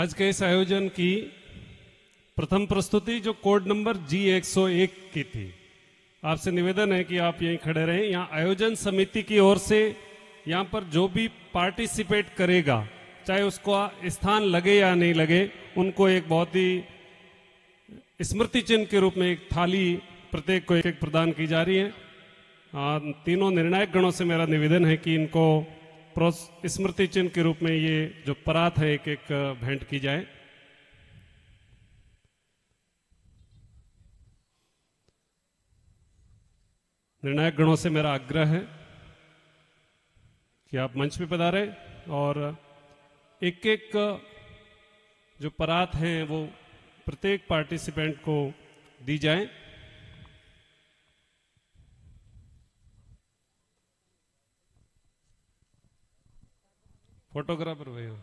आज के इस आयोजन की प्रथम प्रस्तुति जो कोड नंबर G101 की थी, आपसे निवेदन है कि आप यहीं खड़े रहें। यहाँ आयोजन समिति की ओर से यहाँ पर जो भी पार्टिसिपेट करेगा, चाहे उसको स्थान लगे या नहीं लगे, उनको एक बहुत ही स्मृति चिन्ह के रूप में एक थाली प्रत्येक को एक प्रदान की जा रही है। तीनों निर्णायक गणों से मेरा निवेदन है कि इनको स्मृति चिन्ह के रूप में ये जो परात है एक एक भेंट की जाए। निर्णायक गणों से मेरा आग्रह है कि आप मंच पे पधारें और एक एक जो परात हैं वो प्रत्येक पार्टिसिपेंट को दी जाए। फोटोग्राफर भैया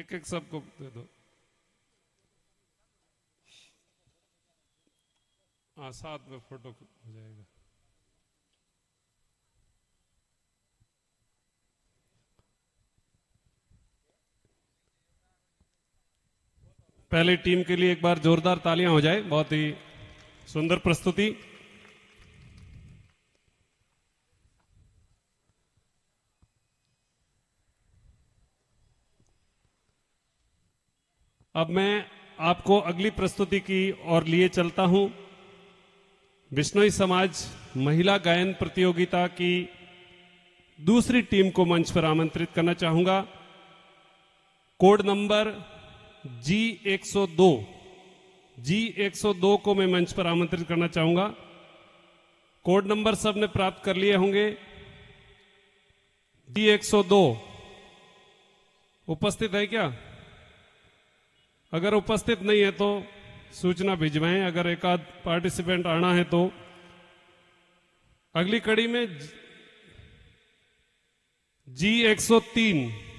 एक एक सबको दे दो। हाँ, साथ में फोटो हो जाएगा। पहले टीम के लिए एक बार जोरदार तालियां हो जाए। बहुत ही सुंदर प्रस्तुति। अब मैं आपको अगली प्रस्तुति की ओर लिए चलता हूं। बिश्नोई समाज महिला गायन प्रतियोगिता की दूसरी टीम को मंच पर आमंत्रित करना चाहूंगा। कोड नंबर G102 को मैं मंच पर आमंत्रित करना चाहूंगा। कोड नंबर सब ने प्राप्त कर लिए होंगे। G102 उपस्थित है क्या? अगर उपस्थित नहीं है तो सूचना भिजवाएं। अगर एक आध पार्टिसिपेंट आना है तो अगली कड़ी में G103